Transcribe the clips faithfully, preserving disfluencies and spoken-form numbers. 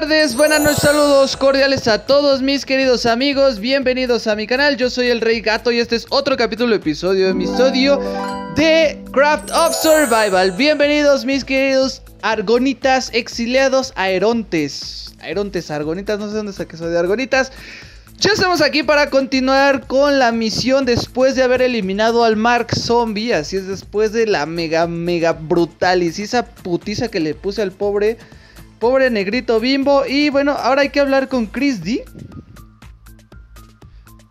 tardes, buenas noches, saludos cordiales a todos mis queridos amigos. Bienvenidos a mi canal, yo soy El Rey Gato y este es otro capítulo, episodio, episodio de Craft of Survival. Bienvenidos mis queridos Argonitas, exiliados, Aerontes Aerontes, Argonitas, no sé dónde saqué eso de Argonitas. Ya estamos aquí para continuar con la misión después de haber eliminado al Mark Zombie. Así es, después de la mega, mega brutal y esa putiza que le puse al pobre, pobre negrito bimbo. Y bueno, ahora hay que hablar con Chris D.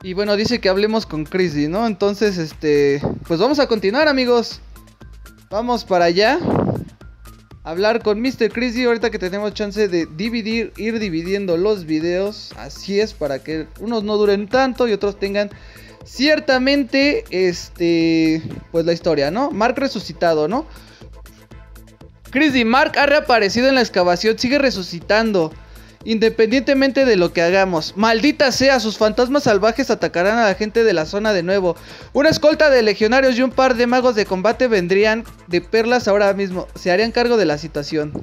Y bueno, dice que hablemos con Chris D, ¿no? Entonces, este, pues vamos a continuar, amigos. Vamos para allá. Hablar con mister Chris D ahorita que tenemos chance de dividir, ir dividiendo los videos. Así es, para que unos no duren tanto y otros tengan ciertamente, este, pues la historia, ¿no? Mark resucitado, ¿no? Chris D, Mark ha reaparecido en la excavación, sigue resucitando, independientemente de lo que hagamos. Maldita sea, sus fantasmas salvajes atacarán a la gente de la zona de nuevo. Una escolta de legionarios y un par de magos de combate vendrían de perlas ahora mismo. Se harían cargo de la situación.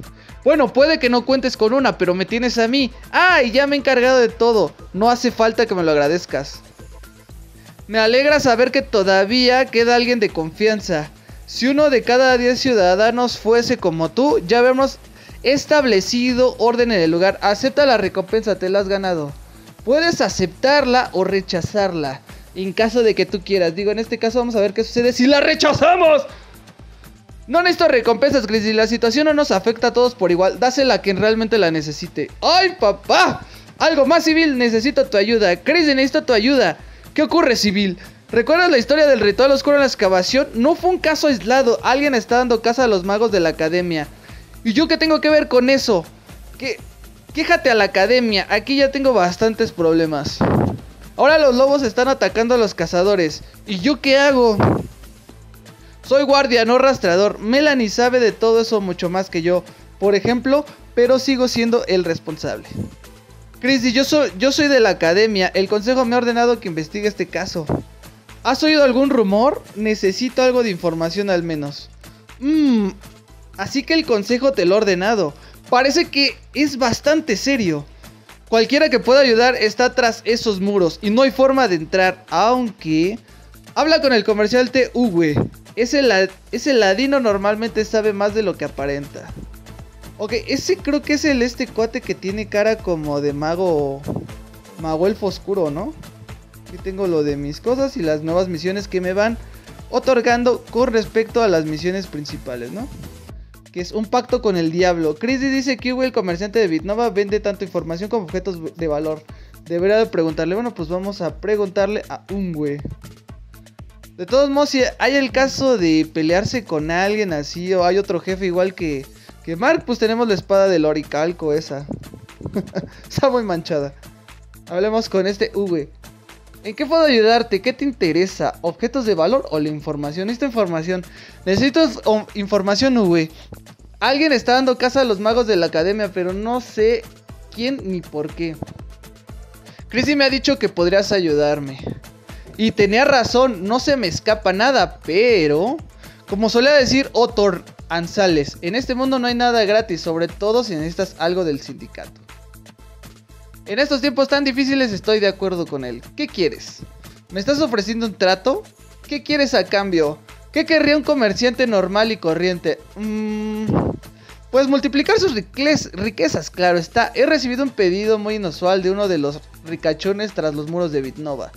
Bueno, puede que no cuentes con una, pero me tienes a mí. Ah, y ya me he encargado de todo. No hace falta que me lo agradezcas. Me alegra saber que todavía queda alguien de confianza. Si uno de cada diez ciudadanos fuese como tú, ya vemos establecido orden en el lugar. Acepta la recompensa, te la has ganado. Puedes aceptarla o rechazarla en caso de que tú quieras. Digo, en este caso vamos a ver qué sucede si la rechazamos. No necesito recompensas, Chris, y la situación no nos afecta a todos por igual. Dásela a quien realmente la necesite. ¡Ay, papá! Algo más, Civil, necesito tu ayuda. Chris, necesito tu ayuda. ¿Qué ocurre, Civil? ¿Recuerdas la historia del ritual oscuro en la excavación? No fue un caso aislado. Alguien está dando caza a los magos de la academia. ¿Y yo qué tengo que ver con eso? ¿Qué? Quéjate a la academia, aquí ya tengo bastantes problemas. Ahora los lobos están atacando a los cazadores. ¿Y yo qué hago? Soy guardia, no rastreador. Melanie sabe de todo eso mucho más que yo, por ejemplo, pero sigo siendo el responsable. Chris, yo soy, yo soy de la academia, el consejo me ha ordenado que investigue este caso. ¿Has oído algún rumor? Necesito algo de información al menos. Mmm... Así que el consejo te lo ha ordenado. Parece que es bastante serio. Cualquiera que pueda ayudar está tras esos muros y no hay forma de entrar, aunque... Habla con el comercial T V. Ese, la... Ese ladino normalmente sabe más de lo que aparenta. Ok, ese creo que es el este cuate que tiene cara como de mago... Mago elfo oscuro, ¿no? Aquí tengo lo de mis cosas y las nuevas misiones que me van otorgando con respecto a las misiones principales, ¿no? Que es un pacto con el diablo. Chris D dice que el comerciante de Bitnova vende tanto información como objetos de valor. Debería de preguntarle. Bueno, pues vamos a preguntarle a un güey. De todos modos, si hay el caso de pelearse con alguien así o hay otro jefe igual que, que Mark, pues tenemos la espada del oricalco esa. Está muy manchada. Hablemos con este güey. ¿En qué puedo ayudarte? ¿Qué te interesa? ¿Objetos de valor o la información? Necesito información. Necesito información, güey. Alguien está dando caza a los magos de la academia, pero no sé quién ni por qué. Chrissy me ha dicho que podrías ayudarme. Y tenía razón, no se me escapa nada, pero... Como solía decir Otor Anzales, en este mundo no hay nada gratis, sobre todo si necesitas algo del sindicato. En estos tiempos tan difíciles estoy de acuerdo con él. ¿Qué quieres? ¿Me estás ofreciendo un trato? ¿Qué quieres a cambio? ¿Qué querría un comerciante normal y corriente? Mm, pues multiplicar sus riquezas, claro está. He recibido un pedido muy inusual de uno de los ricachones tras los muros de Bitnova.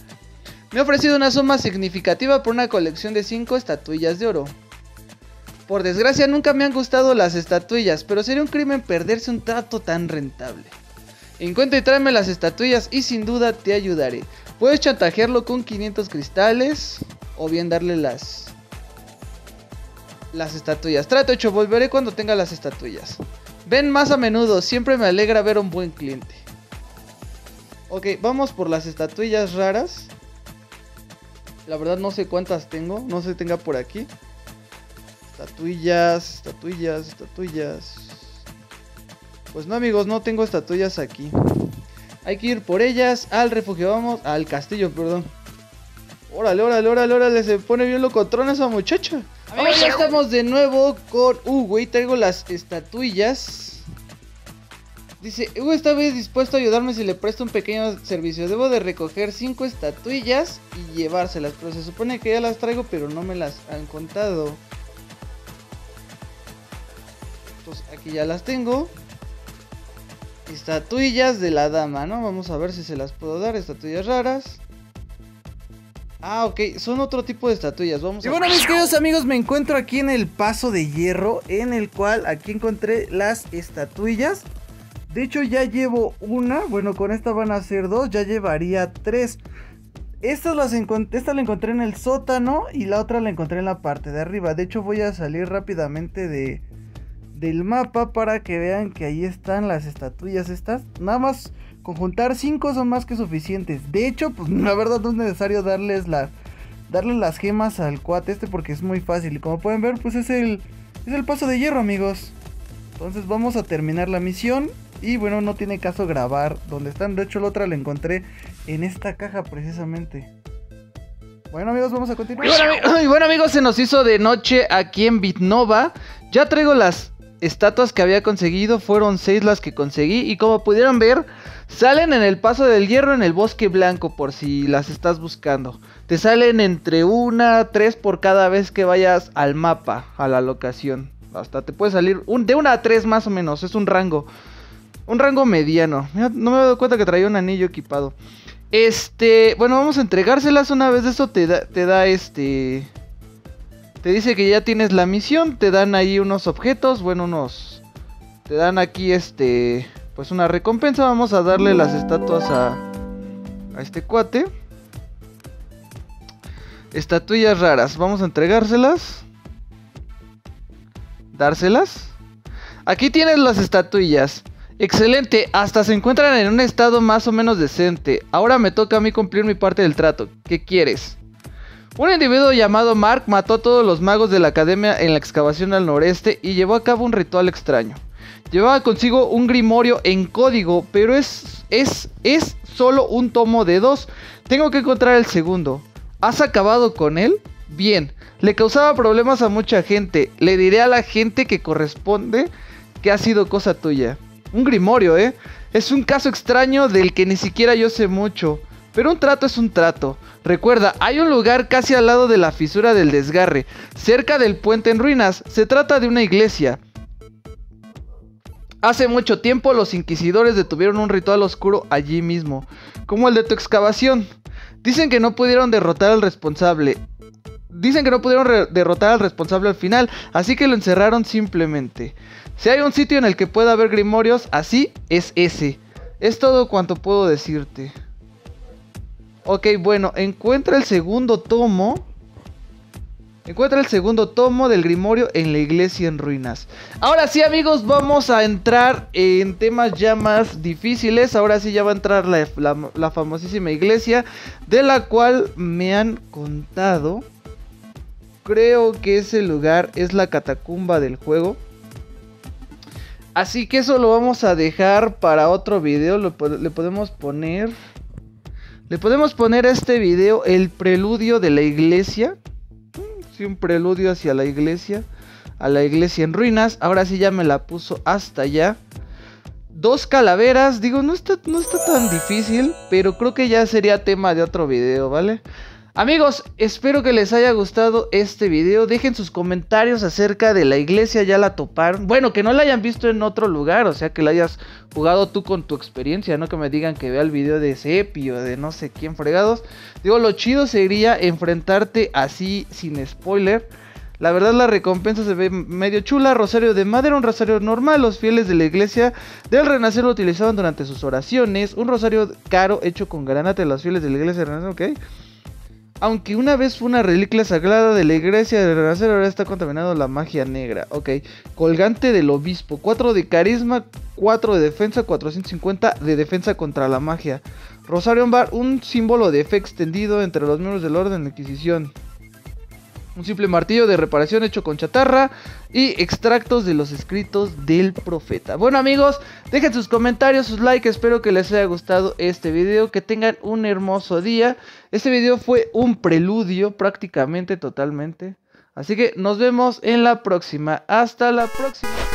Me ha ofrecido una suma significativa por una colección de cinco estatuillas de oro. Por desgracia nunca me han gustado las estatuillas, pero sería un crimen perderse un trato tan rentable. Encuentra y tráeme las estatuillas y sin duda te ayudaré. Puedes chantajearlo con quinientos cristales o bien darle las las estatuillas. Trato hecho, volveré cuando tenga las estatuillas. Ven más a menudo, siempre me alegra ver a un buen cliente. Ok, vamos por las estatuillas raras. La verdad no sé cuántas tengo, no sé si tenga por aquí. Estatuillas, estatuillas, estatuillas... Pues no, amigos, no tengo estatuillas aquí. Hay que ir por ellas al refugio, vamos, al castillo, perdón. Órale, órale, órale, órale, se pone bien locotrona esa muchacha. Amigos, ya estamos de nuevo con... Uh, güey, traigo las estatuillas. Dice, Hugo esta vez dispuesto a ayudarme si le presto un pequeño servicio. Debo de recoger cinco estatuillas y llevárselas, pero se supone que ya las traigo, pero no me las han contado. Pues aquí ya las tengo. Estatuillas de la dama, ¿no? Vamos a ver si se las puedo dar, estatuillas raras. Ah, ok, son otro tipo de estatuillas. Vamos a... Y bueno, mis queridos amigos, me encuentro aquí en el Paso de Hierro, en el cual aquí encontré las estatuillas. De hecho, ya llevo una. Bueno, con esta van a ser dos, ya llevaría tres. Esta, las encont esta la encontré en el sótano y la otra la encontré en la parte de arriba. De hecho, voy a salir rápidamente de, del mapa para que vean que ahí están las estatuillas estas. Nada más... Conjuntar cinco son más que suficientes. De hecho, pues la verdad no es necesario darles, la, darles las gemas al cuate este, porque es muy fácil. Y como pueden ver, pues es el, es el Paso de Hierro, amigos. Entonces vamos a terminar la misión. Y bueno, no tiene caso grabar donde están. De hecho, la otra la encontré en esta caja precisamente. Bueno, amigos, vamos a continuar. Y bueno, y bueno amigos, se nos hizo de noche aquí en Bitnova. Ya traigo las... estatuas que había conseguido, fueron seis las que conseguí y como pudieron ver salen en el Paso del Hierro, en el Bosque Blanco, por si las estás buscando. Te salen entre una, tres por cada vez que vayas al mapa, a la locación. Hasta te puede salir un, de una a tres más o menos, es un rango, un rango mediano. Mira, no me he dado cuenta que traía un anillo equipado. Este, bueno, vamos a entregárselas. Una vez de eso te da, te da este... Te dice que ya tienes la misión, te dan ahí unos objetos, bueno, unos... Te dan aquí, este... pues una recompensa. Vamos a darle las estatuas a... a este cuate. Estatuillas raras, vamos a entregárselas. Dárselas. Aquí tienes las estatuillas. Excelente, hasta se encuentran en un estado más o menos decente. Ahora me toca a mí cumplir mi parte del trato. ¿Qué quieres? Un individuo llamado Mark mató a todos los magos de la academia en la excavación al noreste y llevó a cabo un ritual extraño. Llevaba consigo un grimorio en código, pero es, es, es solo un tomo de dos. Tengo que encontrar el segundo. ¿Has acabado con él? Bien, le causaba problemas a mucha gente. Le diré a la gente que corresponde que ha sido cosa tuya. Un grimorio, ¿eh? Es un caso extraño del que ni siquiera yo sé mucho. Pero un trato es un trato. Recuerda, hay un lugar casi al lado de la fisura del desgarre, cerca del puente en ruinas. Se trata de una iglesia. Hace mucho tiempo los inquisidores detuvieron un ritual oscuro allí mismo, como el de tu excavación. Dicen que no pudieron derrotar al responsable. Dicen que no pudieron derrotar al responsable al final, así que lo encerraron simplemente. Si hay un sitio en el que pueda haber grimorios, así es ese. Es todo cuanto puedo decirte. Ok, bueno, encuentra el segundo tomo. Encuentra el segundo tomo del grimorio en la iglesia en ruinas. Ahora sí, amigos, vamos a entrar en temas ya más difíciles. Ahora sí ya va a entrar la, la, la famosísima iglesia, de la cual me han contado. Creo que ese lugar es la catacumba del juego. Así que eso lo vamos a dejar para otro video. Lo, le podemos poner... Le podemos poner a este video el preludio de la iglesia. Sí, un preludio hacia la iglesia. A la iglesia en ruinas. Ahora sí ya me la puso hasta allá. Dos calaveras. Digo, no está, no está tan difícil. Pero creo que ya sería tema de otro video, ¿vale? Amigos, espero que les haya gustado este video. Dejen sus comentarios acerca de la iglesia. Ya la toparon. Bueno, que no la hayan visto en otro lugar. O sea, que la hayas jugado tú con tu experiencia. No que me digan que vea el video de Sepi o de no sé quién fregados. Digo, lo chido sería enfrentarte así sin spoiler. La verdad, la recompensa se ve medio chula. Rosario de madera, un rosario normal. Los fieles de la iglesia del Renacer lo utilizaban durante sus oraciones. Un rosario caro hecho con granate. Los fieles de la iglesia del Renacer, ok. Aunque una vez fue una reliquia sagrada de la iglesia del Renacer, ahora está contaminado la magia negra. Ok. Colgante del obispo. cuatro de carisma, cuatro de defensa, cuatrocientos cincuenta de defensa contra la magia. Rosario Ambar, un símbolo de fe extendido entre los miembros del Orden de Inquisición. Un simple martillo de reparación hecho con chatarra y extractos de los escritos del profeta. Bueno, amigos, dejen sus comentarios, sus likes. Espero que les haya gustado este video. Que tengan un hermoso día. Este video fue un preludio prácticamente totalmente. Así que nos vemos en la próxima. Hasta la próxima.